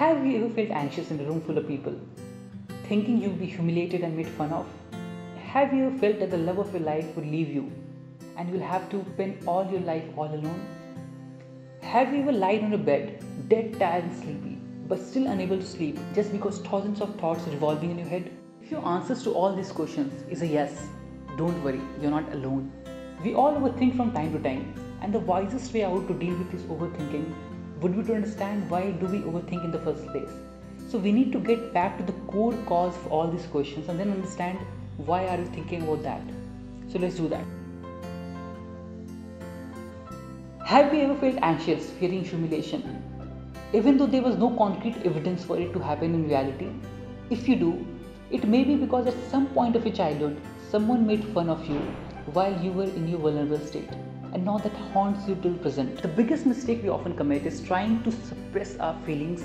Have you ever felt anxious in a room full of people, thinking you'd be humiliated and made fun of? Have you ever felt that the love of your life would leave you and you'll have to spend all your life all alone? Have you ever lied on a bed, dead, tired and sleepy, but still unable to sleep just because thousands of thoughts are revolving in your head? If your answers to all these questions is a yes, don't worry, you're not alone. We all overthink from time to time, and the wisest way out to deal with this overthinking would be to understand why do we overthink in the first place. So we need to get back to the core cause of all these questions and then understand why are you thinking about that. So let's do that. Have you ever felt anxious, fearing humiliation, even though there was no concrete evidence for it to happen in reality? If you do, it may be because at some point of your childhood, someone made fun of you while you were in your vulnerable state, and now that haunts you till present. The biggest mistake we often commit is trying to suppress our feelings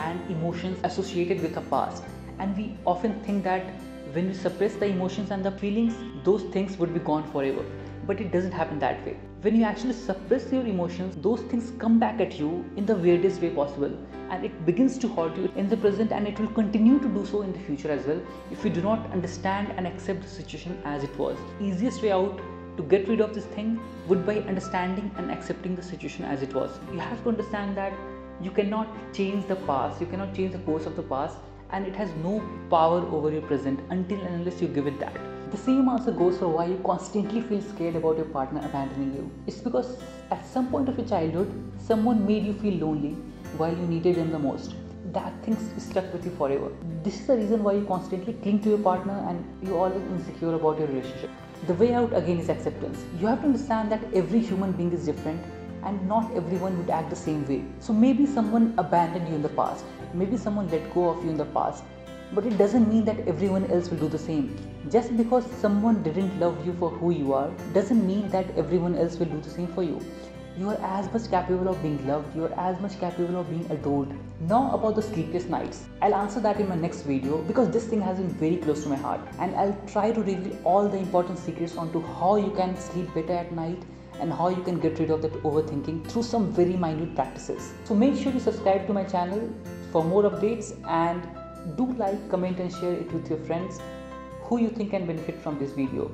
and emotions associated with our past. And we often think that when we suppress the emotions and the feelings, those things would be gone forever. But it doesn't happen that way. When you actually suppress your emotions, those things come back at you in the weirdest way possible, and it begins to haunt you in the present, and it will continue to do so in the future as well if you do not understand and accept the situation as it was. Easiest way out to get rid of this thing would by understanding and accepting the situation as it was. You have to understand that you cannot change the past, you cannot change the course of the past, and it has no power over your present until and unless you give it that. The same answer goes for why you constantly feel scared about your partner abandoning you. It's because at some point of your childhood, someone made you feel lonely while you needed them the most. That thing is stuck with you forever. This is the reason why you constantly cling to your partner and you're always insecure about your relationship. The way out again is acceptance. You have to understand that every human being is different and not everyone would act the same way. So maybe someone abandoned you in the past, maybe someone let go of you in the past, but it doesn't mean that everyone else will do the same. Just because someone didn't love you for who you are doesn't mean that everyone else will do the same for you. You are as much capable of being loved, you are as much capable of being adored. Now about the sleepless nights. I'll answer that in my next video because this thing has been very close to my heart, and I'll try to reveal all the important secrets onto how you can sleep better at night and how you can get rid of that overthinking through some very minute practices. So make sure you subscribe to my channel for more updates, and do like, comment and share it with your friends who you think can benefit from this video.